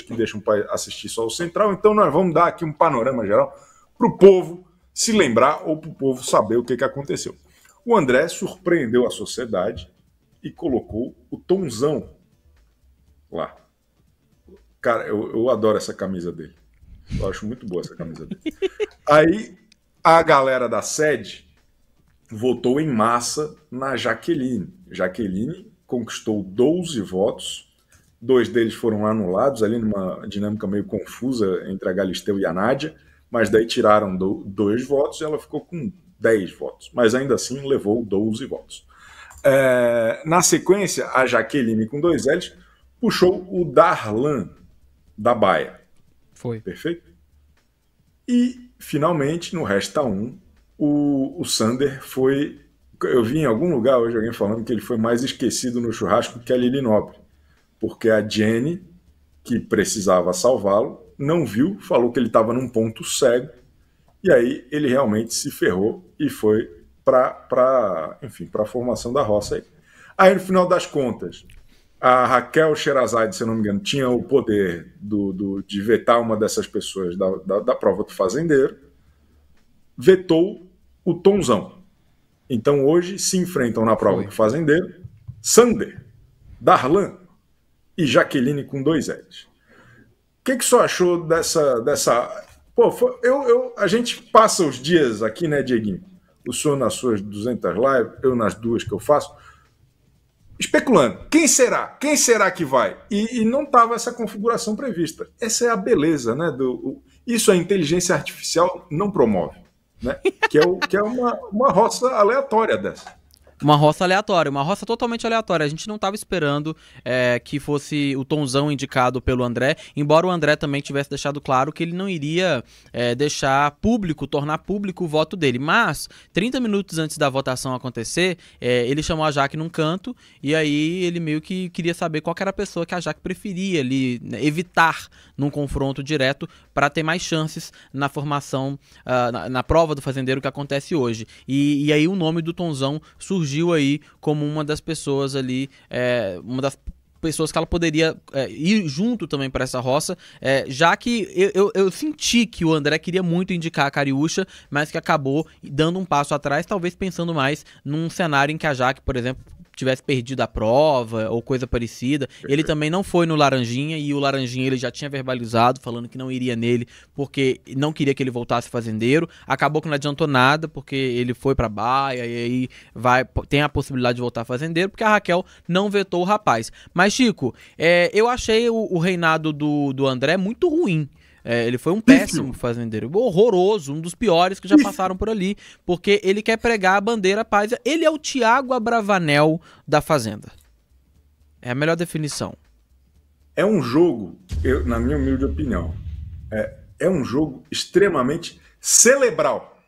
que deixam para assistir só o Central. Então nós vamos dar aqui um panorama geral para o povo se lembrar ou para o povo saber o que aconteceu. O André surpreendeu a sociedade e colocou o Tonzão lá. Cara, eu adoro essa camisa dele. Eu acho muito boa essa camisa dele. Aí a galera da sede votou em massa na Jaqueline. Jaqueline conquistou 12 votos. 2 deles foram anulados, ali numa dinâmica meio confusa entre a Galisteu e a Nadja, mas daí tiraram 2 votos e ela ficou com 10 votos. Mas ainda assim levou 12 votos. Na sequência, a Jaqueline com 2 L's puxou o Darlan da Baia. Foi. Perfeito? E, finalmente, no Resta 1, o Sander foi... Eu vi em algum lugar hoje alguém falando que ele foi mais esquecido no churrasco que a Lili Nobre, porque a Jenny, que precisava salvá-lo, não viu, falou que ele estava num ponto cego, e aí ele realmente se ferrou e foi para a formação da roça. Aí, no final das contas, a Rachel Sheherazade, se eu não me engano, tinha o poder de vetar uma dessas pessoas da prova do fazendeiro, vetou o Tonzão. Então, hoje, se enfrentam na prova do fazendeiro Sander, Darlan e Jaqueline com 2 L's. O que você achou dessa... Pô, a gente passa os dias aqui, né, Dieguinho? O senhor nas suas 200 lives, eu nas 2 que eu faço, especulando. Quem será? Quem será que vai? E não estava essa configuração prevista. Essa é a beleza, né? Isso a inteligência artificial não promove, né? Que é uma roça aleatória dessa. Uma roça aleatória, uma roça totalmente aleatória. A gente não estava esperando que fosse o Tonzão indicado pelo André, embora o André também tivesse deixado claro que ele não iria deixar público, tornar público o voto dele. Mas, 30 minutos antes da votação acontecer, ele chamou a Jaque num canto e aí ele meio que queria saber qual que era a pessoa que a Jaque preferia ali, evitar num confronto direto para ter mais chances na formação, na prova do fazendeiro que acontece hoje. E aí o nome do Tonzão surgiu aí como uma das pessoas ali, uma das pessoas que ela poderia ir junto também para essa roça, já que eu senti que o André queria muito indicar a Cariúcha, mas que acabou dando um passo atrás, talvez pensando mais num cenário em que a Jaque, por exemplo, tivesse perdido a prova ou coisa parecida. Ele também não foi no Laranjinha, e o Laranjinha ele já tinha verbalizado, falando que não iria nele porque não queria que ele voltasse fazendeiro. Acabou que não adiantou nada, porque ele foi pra Baia e aí tem a possibilidade de voltar fazendeiro, porque a Rachel não vetou o rapaz. Mas, Chico, eu achei o reinado do André muito ruim. Ele foi um péssimo fazendeiro, horroroso, um dos piores que já passaram por ali, porque ele quer pregar a bandeira paz. Ele é o Thiago Abravanel da fazenda. É a melhor definição. É um jogo, na minha humilde opinião, é um jogo extremamente cerebral.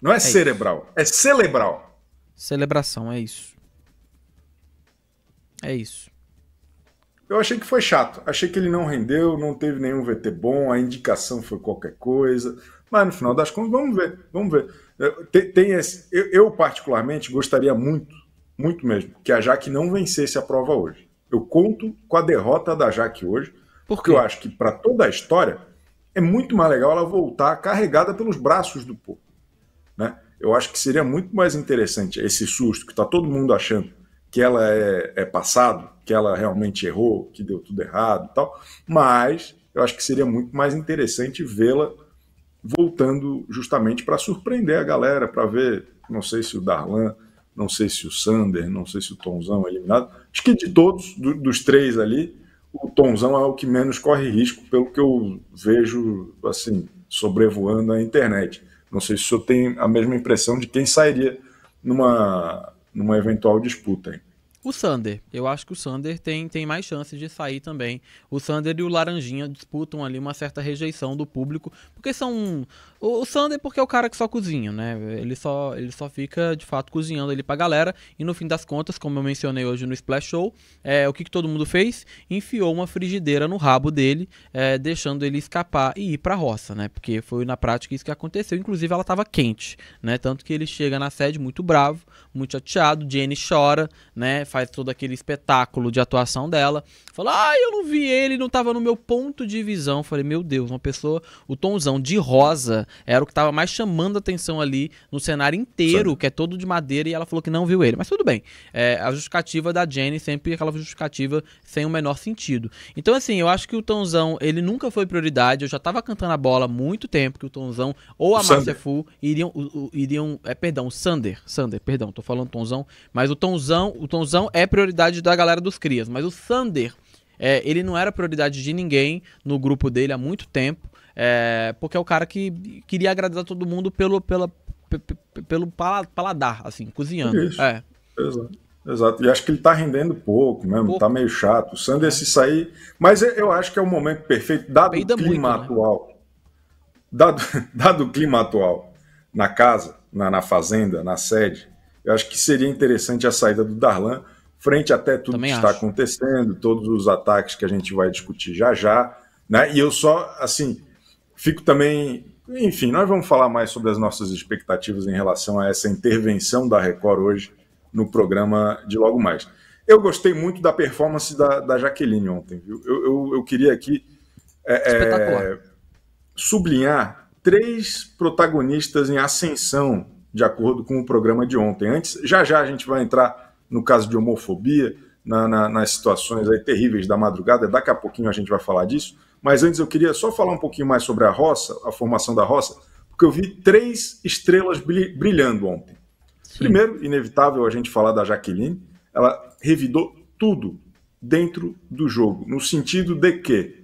Não é cerebral, isso. É cerebral. Celebração, é isso. É isso. Eu achei que foi chato, achei que ele não rendeu, não teve nenhum VT bom, a indicação foi qualquer coisa, mas no final das contas, vamos ver. Eu particularmente gostaria muito, muito mesmo, que a Jaque não vencesse a prova hoje. Eu conto com a derrota da Jaque hoje, porque eu acho que para toda a história é muito mais legal ela voltar carregada pelos braços do povo, né? Eu acho que seria muito mais interessante esse susto que está todo mundo achando que ela é passado, que ela realmente errou, que deu tudo errado e tal, mas eu acho que seria muito mais interessante vê-la voltando justamente para surpreender a galera, para ver, não sei se o Darlan, não sei se o Sander, não sei se o Tonzão é eliminado. Acho que de todos, dos 3 ali, o Tonzão é o que menos corre risco, pelo que eu vejo, assim, sobrevoando a internet. Não sei se o senhor tem a mesma impressão de quem sairia numa eventual disputa, hein? O Sander. Eu acho que o Sander tem mais chances de sair também. O Sander e o Laranjinha disputam ali uma certa rejeição do público, porque são... O Sander porque é o cara que só cozinha, né? Ele só fica, de fato, cozinhando ali pra galera, e no fim das contas, como eu mencionei hoje no Splash Show, o que todo mundo fez? Enfiou uma frigideira no rabo dele, deixando ele escapar e ir pra roça, né? Porque foi na prática isso que aconteceu, inclusive ela tava quente, né? Tanto que ele chega na sede muito bravo, muito chateado, Jenny chora, né? faz todo aquele espetáculo de atuação dela. Fala, ah, eu não vi ele, não tava no meu ponto de visão. Falei, meu Deus, uma pessoa... O Tonzão de rosa era o que tava mais chamando a atenção ali no cenário inteiro, sim, que é todo de madeira, e ela falou que não viu ele. Mas tudo bem. É, a justificativa da Jenny sempre é aquela justificativa sem o menor sentido. Então, assim, eu acho que o Tonzão, ele nunca foi prioridade. Eu já tava cantando a bola há muito tempo que o Tonzão ou a Márcia Fu iriam... perdão, o Sander, perdão, tô falando Tonzão, mas o Tonzão é prioridade da galera dos crias, mas o Sander, ele não era prioridade de ninguém no grupo dele há muito tempo, porque é o cara que queria agradar todo mundo pelo paladar, assim, cozinhando. Isso. É. Exato, e acho que ele tá rendendo pouco mesmo, pouco. Tá meio chato, o Sander se sair, mas eu acho que é o momento perfeito, dado o clima atual, né? dado o clima atual na casa, na fazenda, na sede, eu acho que seria interessante a saída do Darlan, frente até tudo também que está acontecendo, todos os ataques que a gente vai discutir já, né? E eu só, assim, fico também... Enfim, nós vamos falar mais sobre as nossas expectativas em relação a essa intervenção da Record hoje no programa de logo mais. Eu gostei muito da performance da Jaquelline ontem, viu? Eu queria aqui sublinhar... 3 protagonistas em ascensão, de acordo com o programa de ontem. Antes, já a gente vai entrar no caso de homofobia, nas situações aí terríveis da madrugada, daqui a pouquinho a gente vai falar disso, mas antes eu queria só falar um pouquinho mais sobre a roça, a formação da roça, porque eu vi 3 estrelas brilhando ontem. Sim. Primeiro, inevitável a gente falar da Jaquelline, ela revidou tudo dentro do jogo, no sentido de que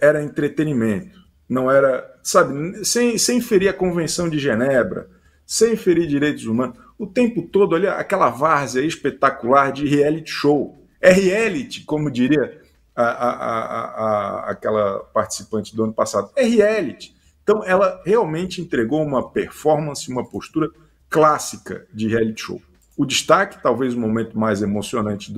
era entretenimento, não era, sabe, sem ferir a Convenção de Genebra, sem ferir direitos humanos, o tempo todo ali, aquela várzea espetacular de reality show. É reality, como diria aquela participante do ano passado. É reality. Então, ela realmente entregou uma performance, uma postura clássica de reality show. O destaque, talvez o momento mais emocionante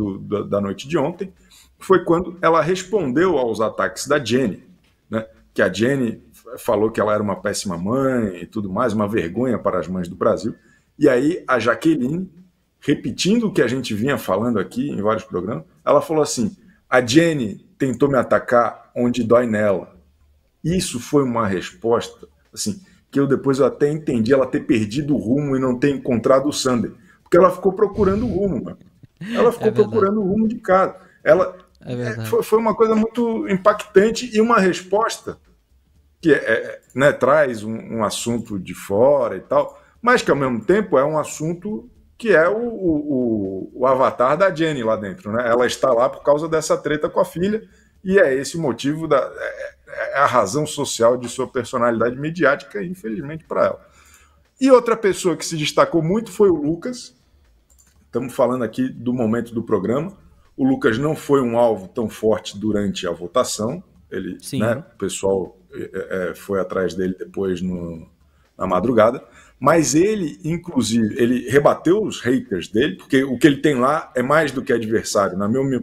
da noite de ontem, foi quando ela respondeu aos ataques da Jenny, né? Que a Jenny falou que ela era uma péssima mãe e tudo mais, uma vergonha para as mães do Brasil. E aí a Jaquelline, repetindo o que a gente vinha falando aqui em vários programas, ela falou assim, a Jenny tentou me atacar onde dói nela. Isso foi uma resposta, assim, que eu depois até entendi ela ter perdido o rumo e não ter encontrado o Sander. Porque ela ficou procurando o rumo, mano. Ela ficou procurando o rumo de casa. Ela... foi uma coisa muito impactante e uma resposta que né, traz um assunto de fora e tal, mas que ao mesmo tempo é um assunto que é o avatar da Jenny lá dentro, né? Ela está lá por causa dessa treta com a filha e é esse o motivo, a razão social de sua personalidade midiática, infelizmente, para ela. E outra pessoa que se destacou muito foi o Lucas. Estamos falando aqui do momento do programa. O Lucas não foi um alvo tão forte durante a votação. Ele, né, o pessoal foi atrás dele depois na madrugada. Mas ele, inclusive, ele rebateu os haters dele, porque o que ele tem lá é mais do que adversário, na minha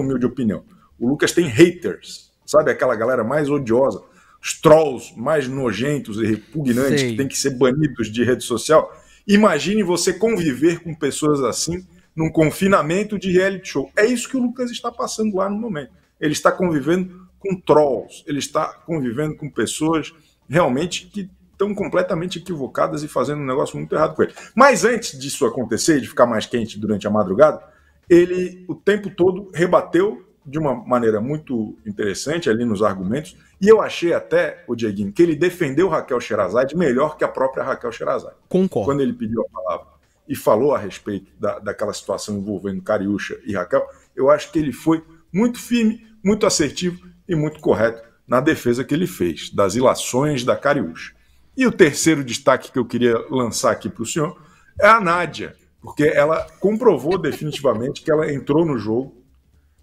humilde opinião. O Lucas tem haters, sabe? Aquela galera mais odiosa, os trolls mais nojentos e repugnantes, que tem que ser banidos de rede social. Imagine você conviver com pessoas assim, num confinamento de reality show. É isso que o Lucas está passando lá no momento. Ele está convivendo com trolls, ele está convivendo com pessoas realmente que estão completamente equivocadas e fazendo um negócio muito errado com ele. Mas antes disso acontecer, de ficar mais quente durante a madrugada, ele o tempo todo rebateu de uma maneira muito interessante ali nos argumentos, e eu achei até, o Dieguinho, que ele defendeu Rachel Sheherazade melhor que a própria Rachel Sheherazade. Concordo. Quando ele pediu a palavra e falou a respeito daquela situação envolvendo Cariúcha e Rachel, eu acho que ele foi muito firme, muito assertivo e muito correto na defesa que ele fez, das ilações da Cariúcha. E o terceiro destaque que eu queria lançar aqui para o senhor é a Nadja, porque ela comprovou definitivamente que ela entrou no jogo.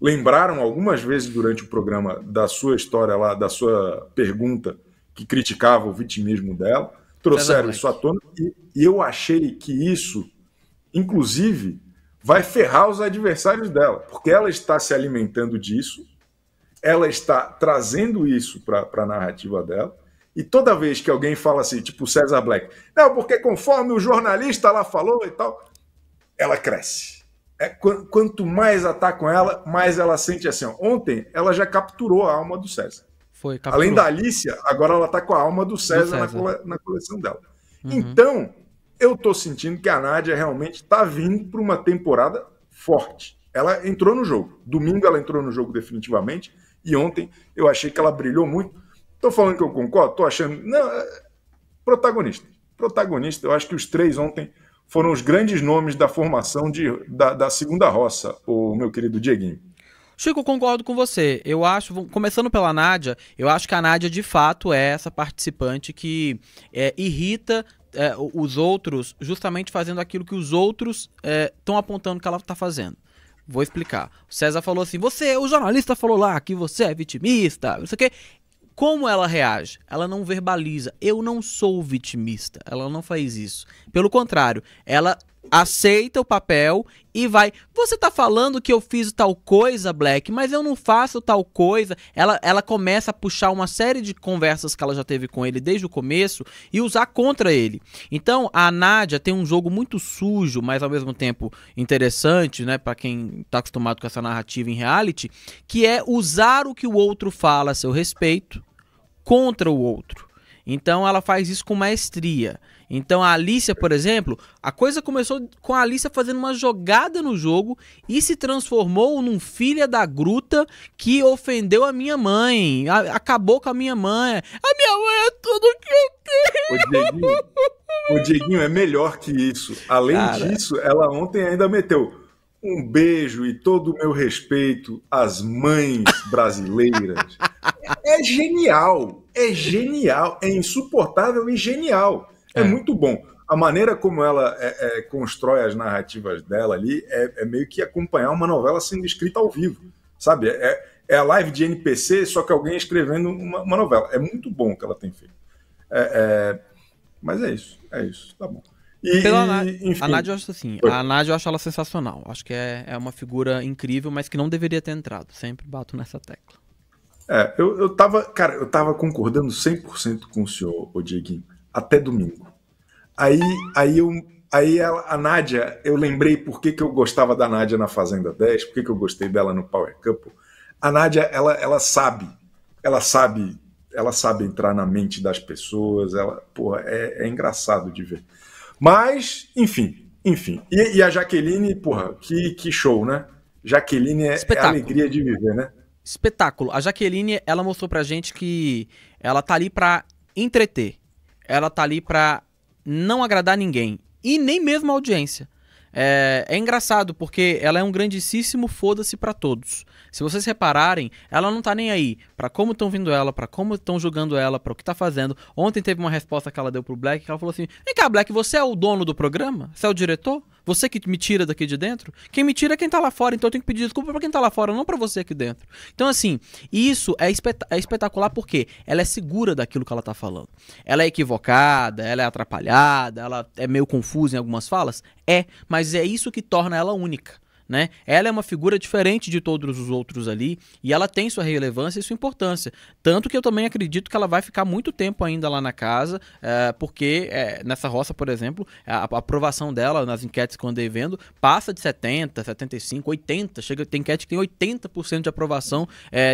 Lembraram algumas vezes durante o programa da sua história lá, da sua pergunta que criticava o vitimismo dela, trouxeram isso à tona e eu achei que isso inclusive vai ferrar os adversários dela, porque ela está se alimentando disso, ela está trazendo isso para a narrativa dela, e toda vez que alguém fala assim, tipo César Black, não, porque conforme o jornalista lá falou e tal, ela cresce, quanto mais atacam ela, mais ela sente assim. Ó. Ontem, ela já capturou a alma do César. Foi, capturou. Além da Alicia, agora ela tá com a alma do César. Na coleção dela. Uhum. Então, eu tô sentindo que a Nadja realmente tá vindo para uma temporada forte. Ela entrou no jogo. Domingo ela entrou no jogo definitivamente. E ontem eu achei que ela brilhou muito. Tô falando que eu concordo? Tô achando... Não, protagonista. Protagonista, eu acho que os três ontem... foram os grandes nomes da formação da segunda roça, o meu querido Dieguinho. Chico, concordo com você. Eu acho, começando pela Nadja, eu acho que a Nadja de fato é essa participante que irrita os outros, justamente fazendo aquilo que os outros estão apontando que ela está fazendo. Vou explicar. O César falou assim, o jornalista falou lá que você é vitimista, não sei o quê. Como ela reage? Ela não verbaliza. Eu não sou vitimista. Ela não faz isso. Pelo contrário, ela aceita o papel e vai... Você tá falando que eu fiz tal coisa, Black, mas eu não faço tal coisa. Ela começa a puxar uma série de conversas que ela já teve com ele desde o começo e usar contra ele. Então, a Nadja tem um jogo muito sujo, mas ao mesmo tempo interessante, né? Pra quem tá acostumado com essa narrativa em reality, que é usar o que o outro fala a seu respeito contra o outro. Então ela faz isso com maestria. Então a Alicia, por exemplo, a coisa começou com a Alicia fazendo uma jogada no jogo e se transformou num filha da gruta que ofendeu a minha mãe, acabou com a minha mãe. A minha mãe é tudo que eu tenho. O Dieguinho é melhor que isso. Além disso, ela ontem ainda meteu um beijo e todo o meu respeito às mães brasileiras. É genial, é genial, é insuportável e genial. É muito bom. A maneira como ela constrói as narrativas dela ali é meio que acompanhar uma novela sendo escrita ao vivo, sabe? É a live de NPC, só que alguém escrevendo uma novela. É muito bom o que ela tem feito. Mas é isso, tá bom. E, enfim, a Nadja eu acho assim, a Nadja eu acho ela sensacional. Acho que é uma figura incrível, mas que não deveria ter entrado. Sempre bato nessa tecla. Eu tava concordando 100% com o senhor, o Dieguinho, até domingo. Aí a Nadja, eu lembrei por que eu gostava da Nadja na Fazenda 10, por que eu gostei dela no Power Couple. A Nadja, ela sabe entrar na mente das pessoas, é engraçado de ver. Mas, enfim. E a Jaqueline, porra, que show, né? Jaqueline é a alegria de viver, né? Espetáculo. A Jaqueline, ela mostrou pra gente que ela tá ali pra entreter. Ela tá ali pra não agradar ninguém. E nem mesmo a audiência. É engraçado, porque ela é um grandíssimo foda-se pra todos. Se vocês repararem, ela não tá nem aí pra como estão vindo ela, pra como estão julgando ela, pra o que tá fazendo. Ontem teve uma resposta que ela deu pro Black, que ela falou assim, vem cá, Black, você é o dono do programa? Você é o diretor? Você que me tira daqui de dentro? Quem me tira é quem tá lá fora, então eu tenho que pedir desculpa pra quem tá lá fora, não pra você aqui dentro. Então, assim, isso é espetacular porque ela é segura daquilo que ela tá falando. Ela é equivocada, ela é atrapalhada, ela é meio confusa em algumas falas? É, mas é isso que torna ela única, né? Ela é uma figura diferente de todos os outros ali e ela tem sua relevância e sua importância. Tanto que eu também acredito que ela vai ficar muito tempo ainda lá na casa, porque nessa roça, por exemplo, a aprovação dela nas enquetes que eu andei vendo passa de 70%, 75%, 80%. Tem enquete que tem 80% de aprovação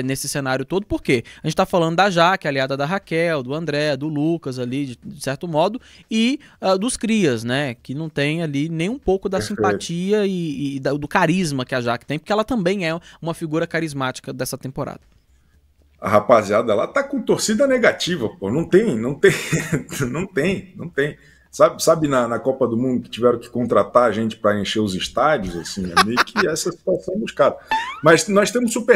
nesse cenário todo. Por quê? A gente está falando da Jaque, aliada da Rachel, do André, do Lucas ali, de certo modo, e dos crias, né? Que não tem ali nem um pouco da simpatia e do carinho. Carisma que a Jaque tem, porque ela também é uma figura carismática dessa temporada. A rapaziada lá tá com torcida negativa, pô. Não tem. Sabe na Copa do Mundo que tiveram que contratar a gente para encher os estádios, assim, é meio que essa situação dos caras. Mas nós temos super